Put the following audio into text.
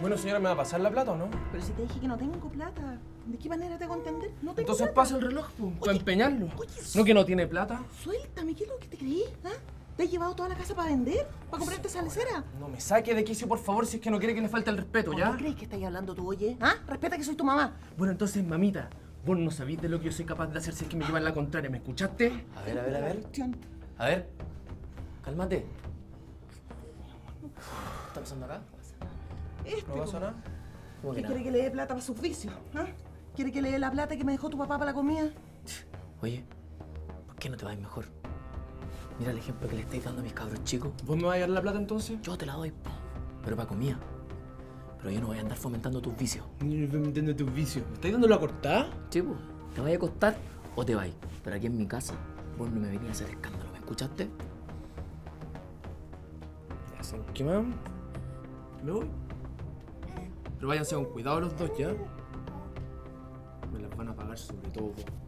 Bueno, señora, ¿me va a pasar la plata o no? Pero si te dije que no tengo plata, ¿de qué manera te hago entender? No tengo Entonces plata. Pasa el reloj, pues, para empeñarlo. Oye, ¿no que no tiene plata? Suéltame, ¿qué es lo que te creí? ¿Ah? ¿Te has llevado toda la casa para vender? ¿Para comprarte esa lecera? No me saques de quicio, por favor, si es que no quiere que le falte el respeto, ¿ya? ¿Qué crees que estás hablando tú, oye? ¿Ah? Respeta que soy tu mamá. Bueno, entonces, mamita, vos no sabés de lo que yo soy capaz de hacer si es que me llevan la contraria, ¿me escuchaste? A ver, a ver, a ver. A ver, cálmate. ¿Qué está pasando acá? ¿No pasa nada? ¿Cómo que quiere que le dé plata para sus vicios? ¿Eh? ¿Quiere que le dé la plata que me dejó tu papá para la comida? Oye, ¿por qué no te vas mejor? Mira el ejemplo que le estáis dando a mis cabros chicos. ¿Vos me vas a dar la plata entonces? Yo te la doy, pero para comida. Pero yo no voy a andar fomentando tus vicios. ¿Me estáis dando la cortada? Sí, pues. ¿Te vas a acostar o te vas? Pero aquí en mi casa vos no me venías a hacer escándalo, ¿me escuchaste? Ya se queman. Me voy. Pero váyanse con cuidado los dos, ¿ya? Me las van a pagar sobre todo.